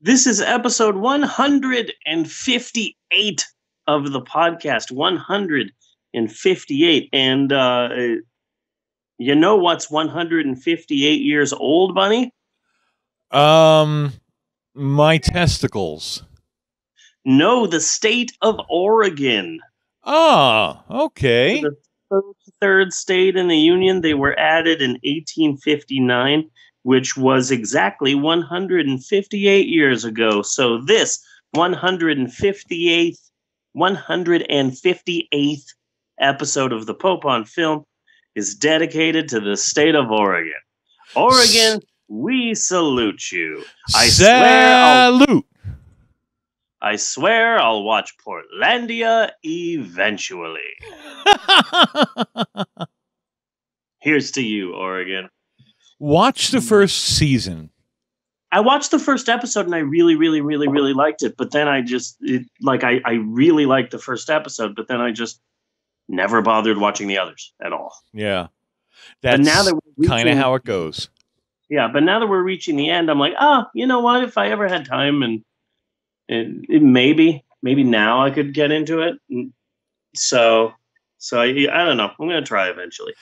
This is episode 158 of the podcast, 158. And you know what's 158 years old, Bunny? My testicles. No, the state of Oregon. Ah, okay. The third state in the union. They were added in 1859, which was exactly 158 years ago. So this 158th episode of the Pope on Film is dedicated to the state of Oregon. Oregon, we salute you. I swear I'll watch Portlandia eventually. Here's to you, Oregon. Watch the first season. I watched the first episode and I really liked it. But then I really liked the first episode, but then I just never bothered watching the others at all. Yeah. That's kind of how it goes. Yeah. But now that we're reaching the end, I'm like, oh, you know what? If I ever had time and maybe now I could get into it. So I don't know. I'm going to try eventually.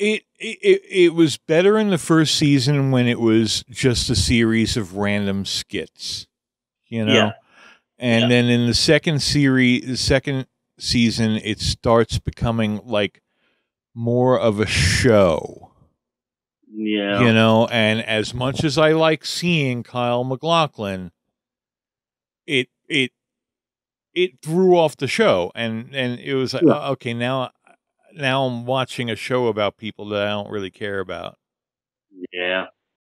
It was better in the first season when it was just a series of random skits, you know? Yeah. And then in the second season, it starts becoming like more of a show. Yeah. You know, and as much as I like seeing Kyle MacLachlan, it threw off the show, and it was like, oh, okay, now I'm watching a show about people that I don't really care about. Yeah.